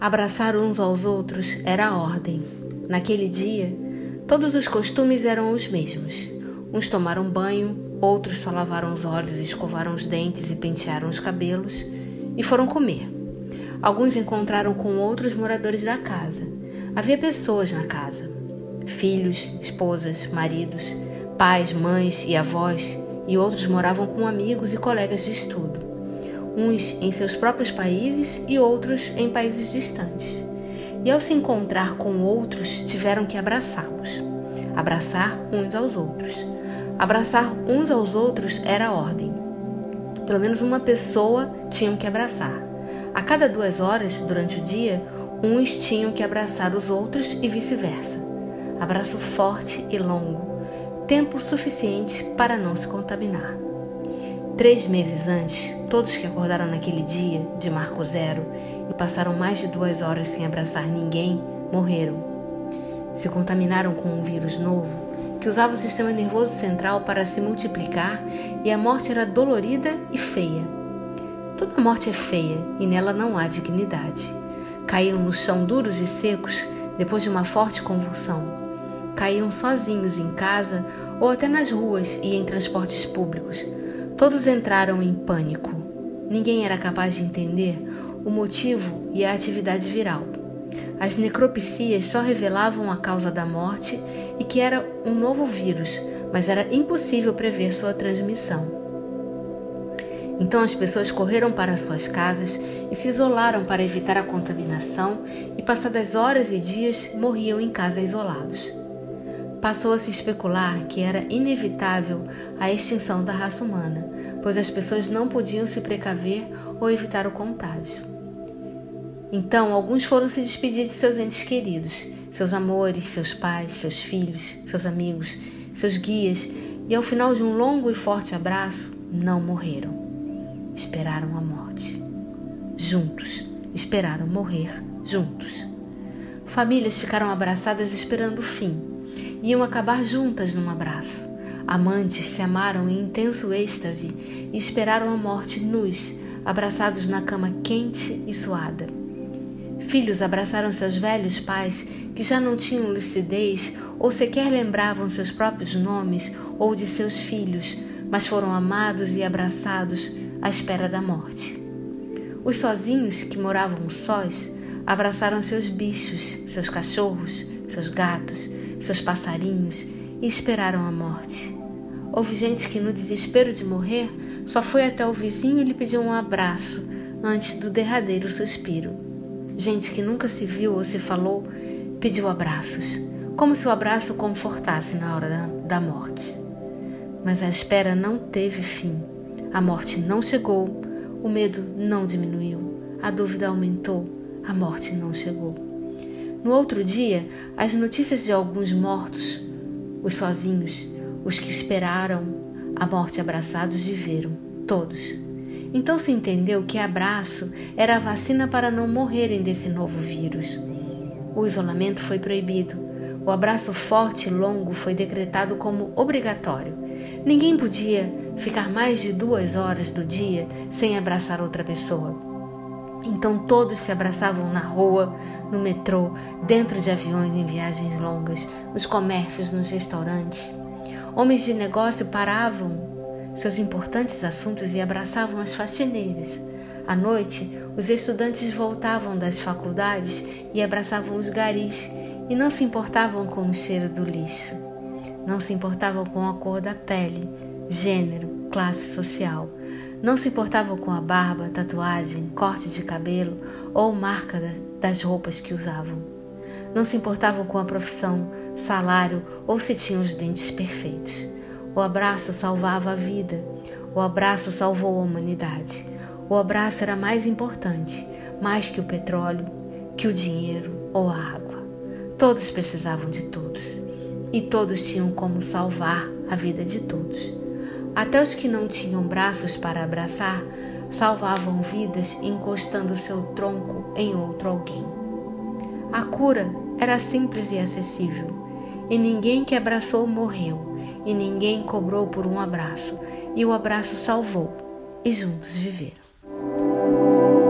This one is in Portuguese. Abraçar uns aos outros era a ordem. Naquele dia, todos os costumes eram os mesmos. Uns tomaram banho, outros só lavaram os olhos, escovaram os dentes e pentearam os cabelos e foram comer. Alguns encontraram com outros moradores da casa. Havia pessoas na casa. Filhos, esposas, maridos, pais, mães e avós, e outros moravam com amigos e colegas de estudo, uns em seus próprios países e outros em países distantes. E ao se encontrar com outros, tiveram que abraçá-los, abraçar uns aos outros. Abraçar uns aos outros era a ordem. Pelo menos uma pessoa tinham que abraçar. A cada 2 horas, durante o dia, uns tinham que abraçar os outros e vice-versa. Abraço forte e longo, tempo suficiente para não se contaminar. 3 meses antes, todos que acordaram naquele dia de marco zero e passaram mais de 2 horas sem abraçar ninguém, morreram. Se contaminaram com um vírus novo que usava o sistema nervoso central para se multiplicar, e a morte era dolorida e feia. Toda morte é feia e nela não há dignidade. Caíram no chão duros e secos depois de uma forte convulsão. Caíram sozinhos em casa ou até nas ruas e em transportes públicos. Todos entraram em pânico. Ninguém era capaz de entender o motivo e a atividade viral. As necropsias só revelavam a causa da morte e que era um novo vírus, mas era impossível prever sua transmissão. Então as pessoas correram para suas casas e se isolaram para evitar a contaminação, e passadas horas e dias morriam em casa isolados. Passou a se especular que era inevitável a extinção da raça humana, pois as pessoas não podiam se precaver ou evitar o contágio. Então, alguns foram se despedir de seus entes queridos, seus amores, seus pais, seus filhos, seus amigos, seus guias, e ao final de um longo e forte abraço, não morreram. Esperaram a morte juntos, esperaram morrer juntos. Famílias ficaram abraçadas esperando o fim. Iam acabar juntas num abraço. Amantes se amaram em intenso êxtase e esperaram a morte nus, abraçados na cama quente e suada. Filhos abraçaram seus velhos pais, que já não tinham lucidez ou sequer lembravam seus próprios nomes ou de seus filhos, mas foram amados e abraçados à espera da morte. Os sozinhos, que moravam sós, abraçaram seus bichos, seus cachorros, seus gatos, seus passarinhos, e esperaram a morte. Houve gente que, no desespero de morrer, só foi até o vizinho e lhe pediu um abraço antes do derradeiro suspiro. Gente que nunca se viu ou se falou pediu abraços, como se o abraço confortasse na hora da morte. Mas a espera não teve fim. A morte não chegou, o medo não diminuiu, a dúvida aumentou, a morte não chegou. No outro dia, as notícias de alguns mortos, os sozinhos, os que esperaram a morte abraçados, viveram, todos. Então se entendeu que abraço era a vacina para não morrerem desse novo vírus. O isolamento foi proibido. O abraço forte e longo foi decretado como obrigatório. Ninguém podia ficar mais de 2 horas do dia sem abraçar outra pessoa. Então todos se abraçavam na rua, no metrô, dentro de aviões em viagens longas, nos comércios, nos restaurantes. Homens de negócio paravam seus importantes assuntos e abraçavam as faxineiras. À noite, os estudantes voltavam das faculdades e abraçavam os garis, e não se importavam com o cheiro do lixo. Não se importavam com a cor da pele, gênero, classe social. Não se importavam com a barba, tatuagem, corte de cabelo ou marca das roupas que usavam. Não se importavam com a profissão, salário ou se tinham os dentes perfeitos. O abraço salvava a vida. O abraço salvou a humanidade. O abraço era mais importante, mais que o petróleo, que o dinheiro ou a água. Todos precisavam de todos. E todos tinham como salvar a vida de todos. Até os que não tinham braços para abraçar, salvavam vidas encostando seu tronco em outro alguém. A cura era simples e acessível, e ninguém que abraçou morreu, e ninguém cobrou por um abraço, e o abraço salvou, e juntos viveram.